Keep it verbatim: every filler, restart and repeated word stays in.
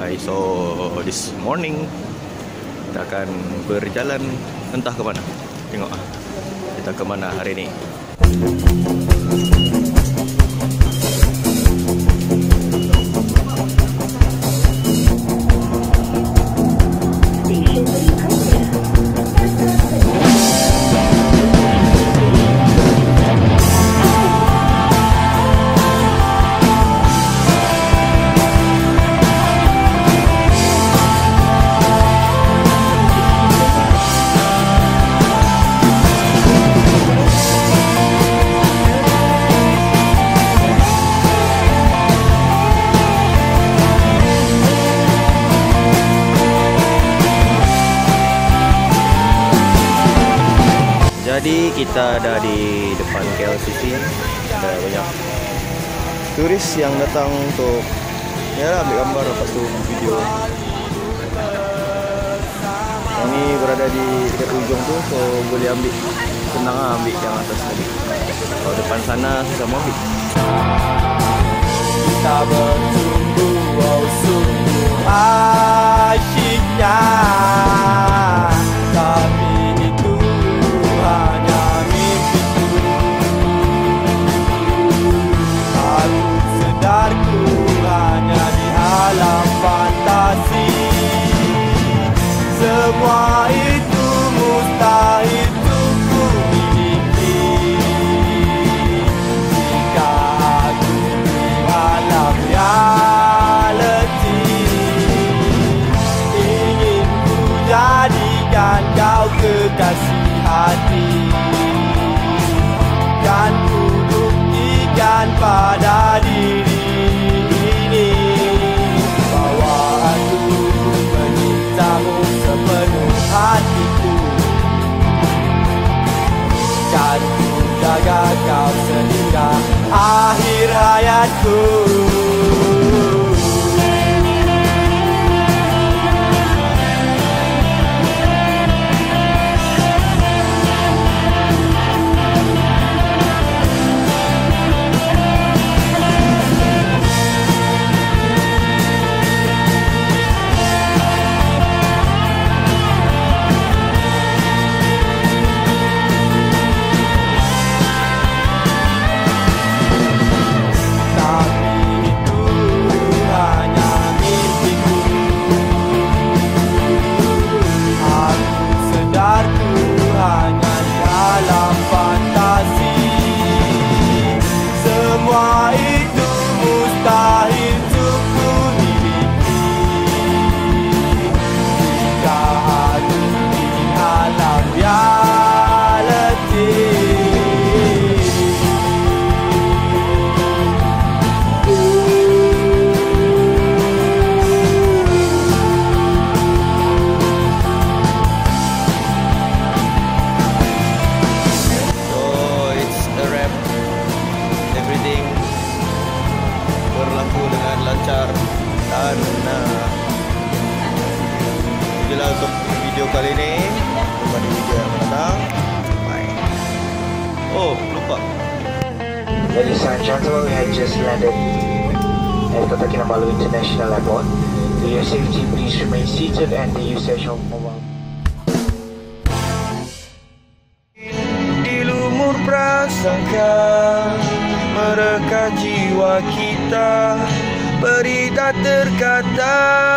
I saw this morning. Kita akan berjalan entah ke mana. Tengok ah, kita ke mana hari ni. Jadi kita ada di depan K L C C. Ada banyak turis yang datang untuk ya ambil gambar, lepas tu video. Ini berada di dekat ujung tu, so boleh ambil, senang ambil yang atas tadi. Kalau depan sana susah mau ambil. Kita bertunggu, oh sungguh asyiknya. Semua itu mustahil untuk ku miliki. Jika aku di alam realiti, ingin ku jadikan kau kekasih hati, kan ku buktikan pada diri. Jaga kau sehingga akhir hayatku. Berlaku dengan lancar dan uh, itulah untuk video kali ini. Jumpa di video yang datang. Bye. Oh, lupa. Ladies and gentlemen, we have just landed at Kota Kinabalu International Airport. For your safety, please remain seated and the usage of mobile. Di lumur prasangka, mereka jiwa kita, berita terkata.